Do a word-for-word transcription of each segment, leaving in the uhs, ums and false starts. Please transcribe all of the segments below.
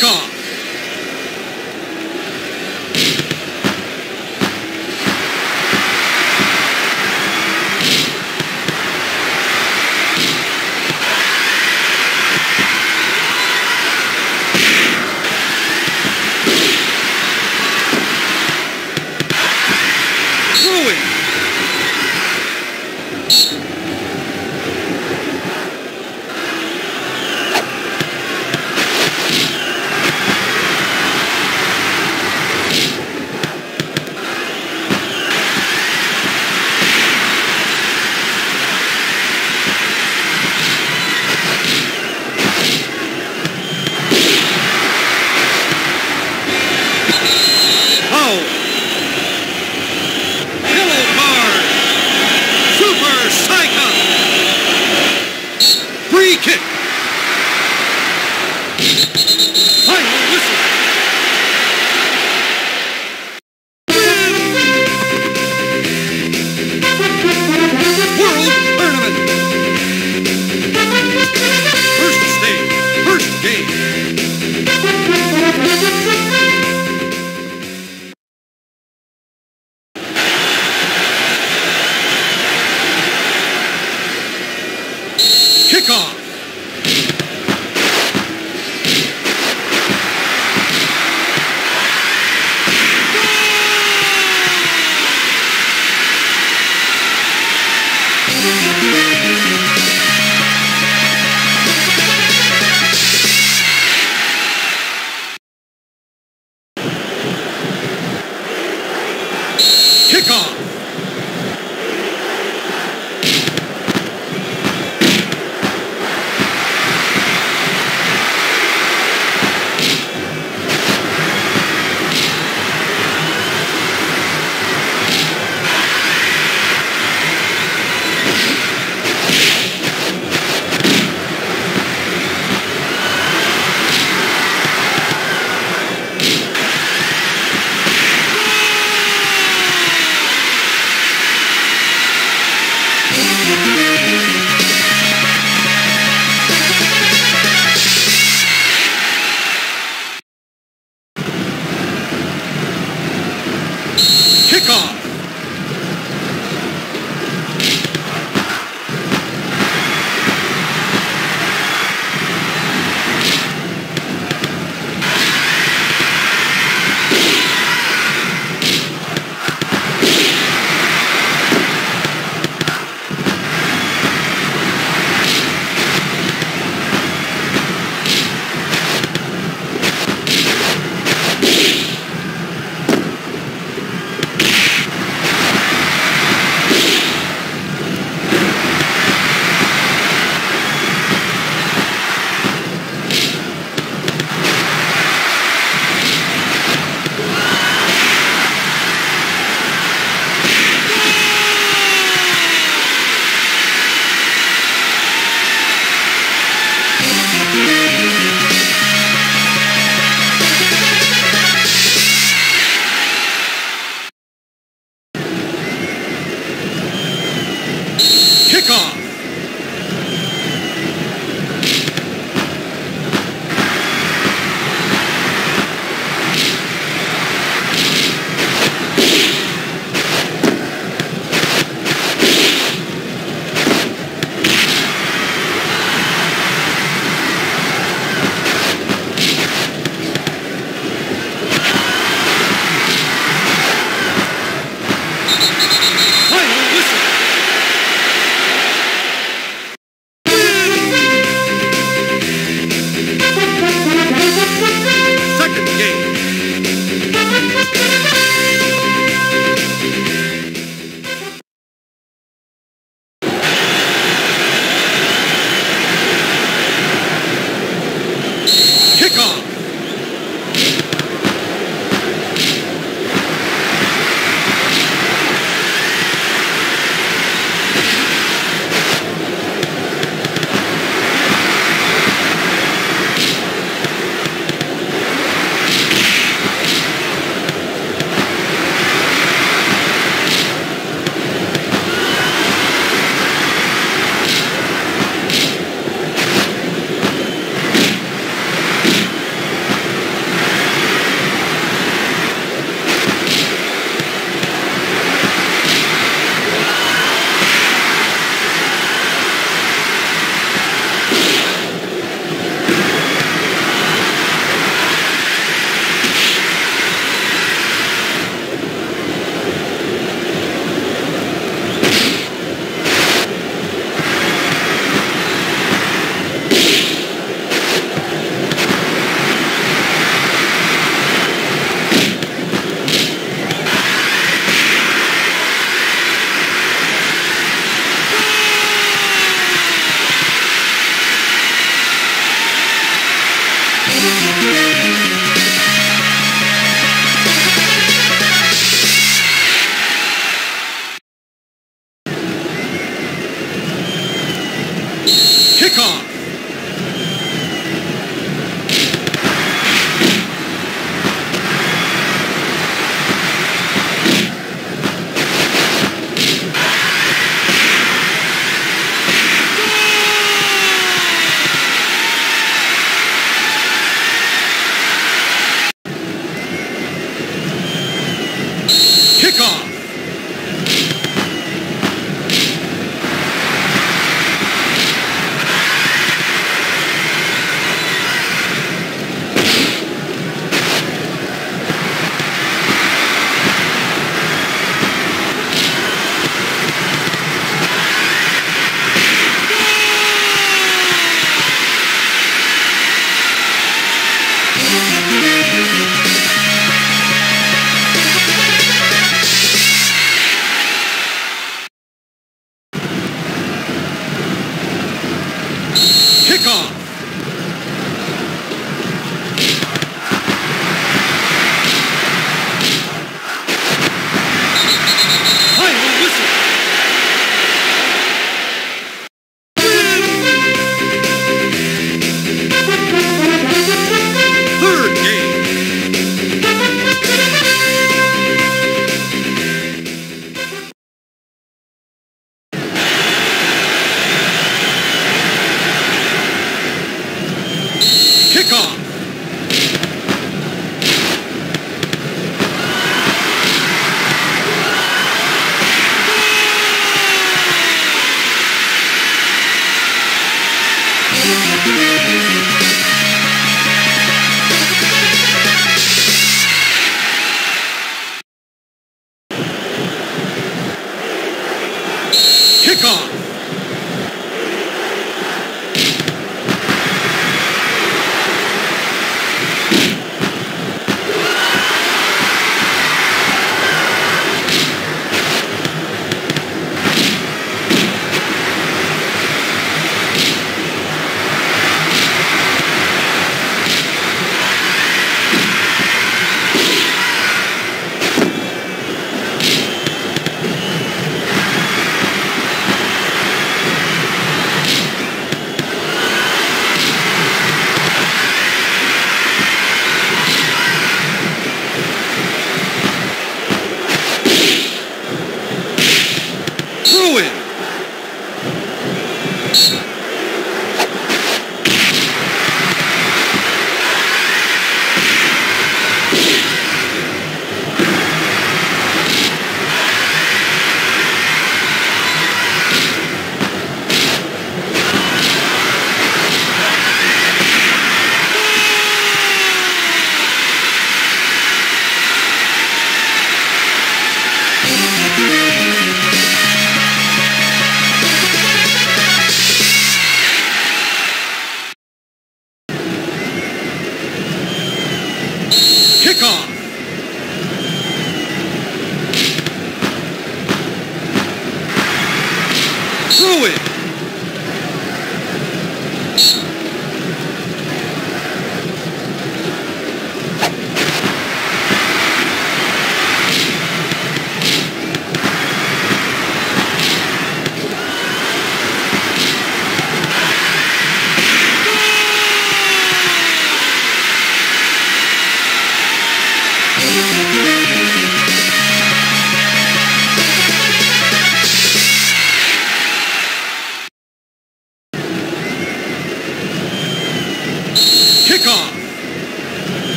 kickoff. Kickoff.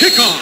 Kickoff.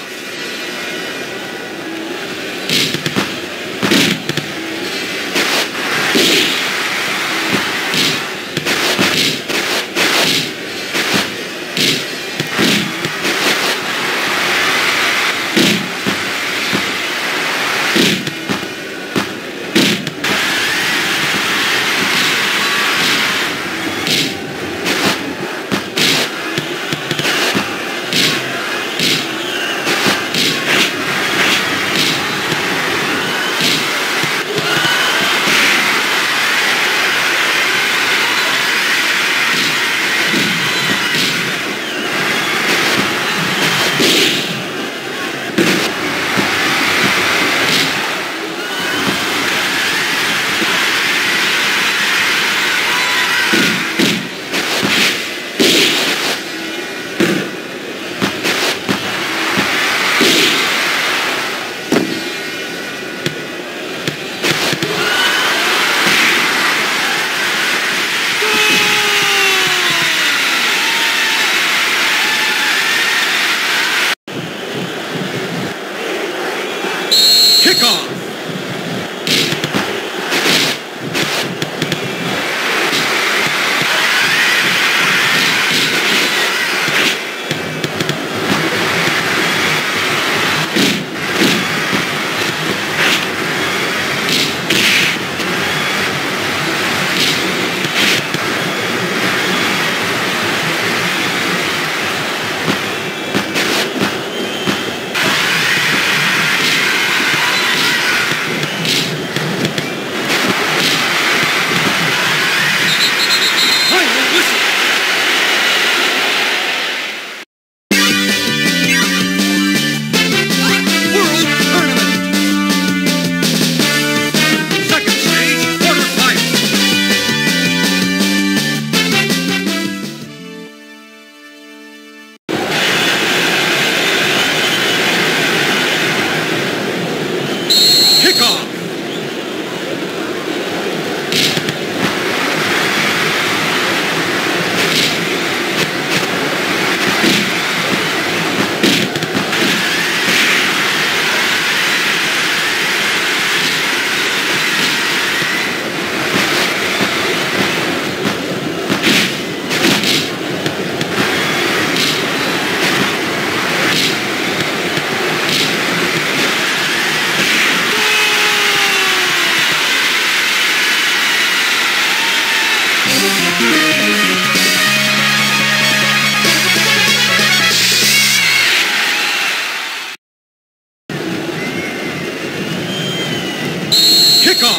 Kickoff!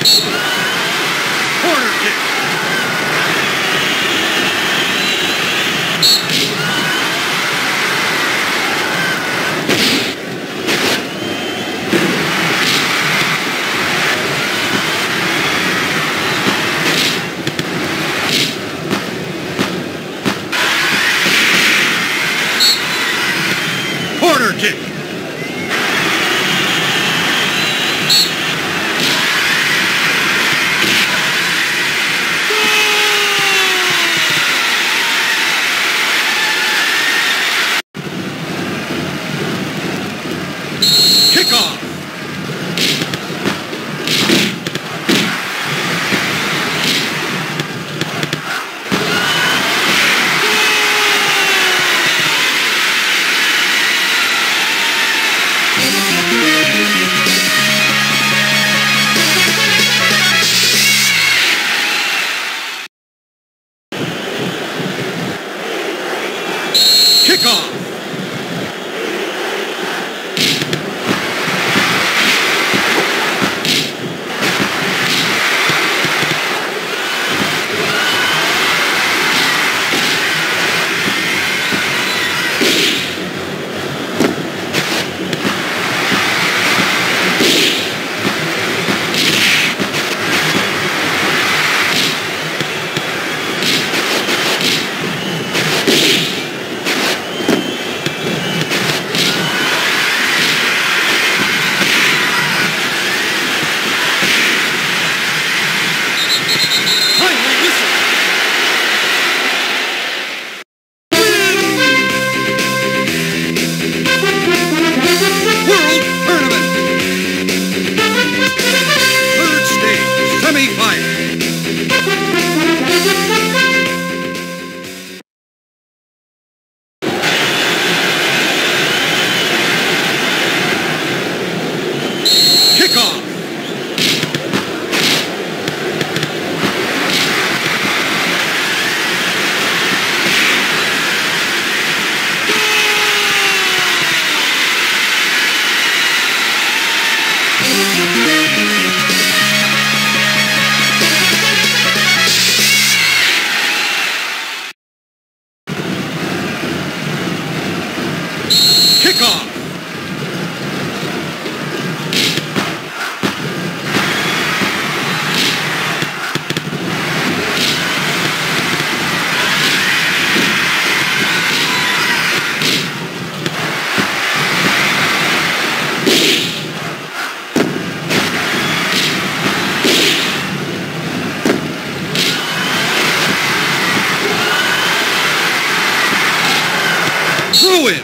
Kickoff! doing?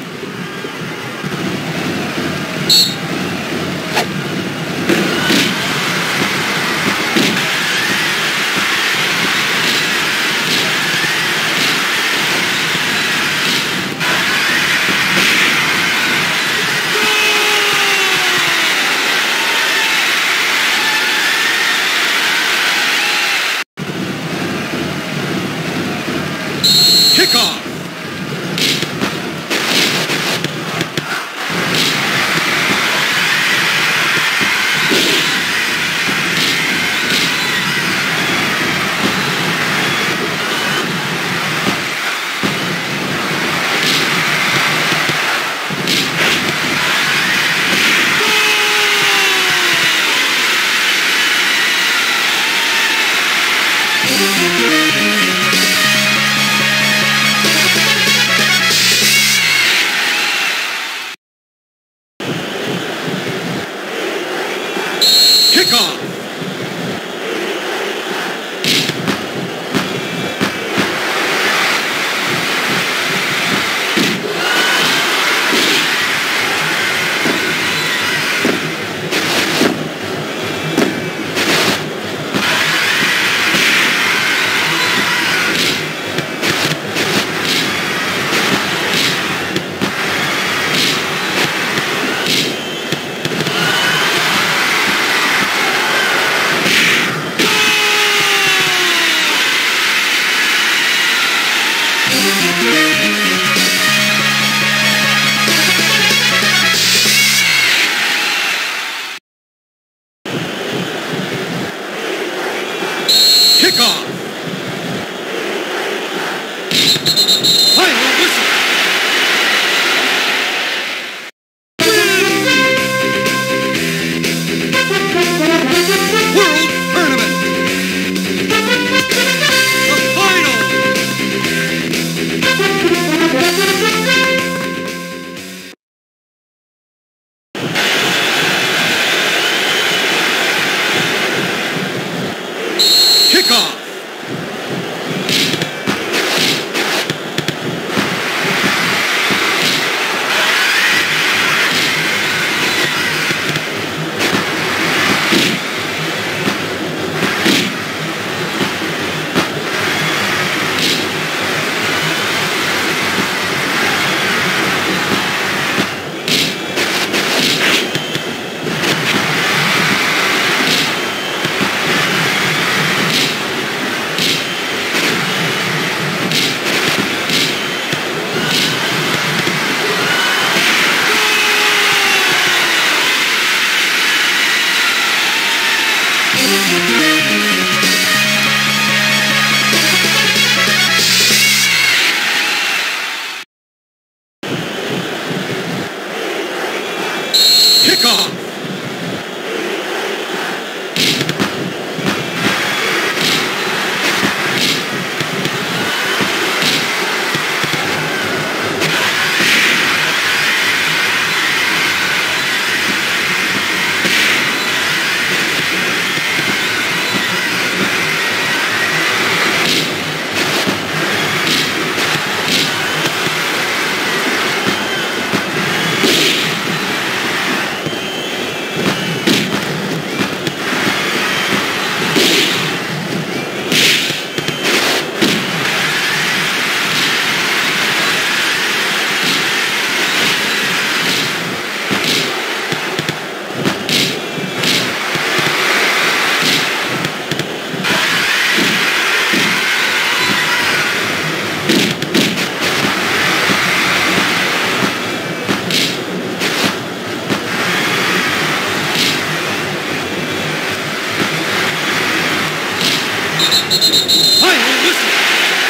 I am listening.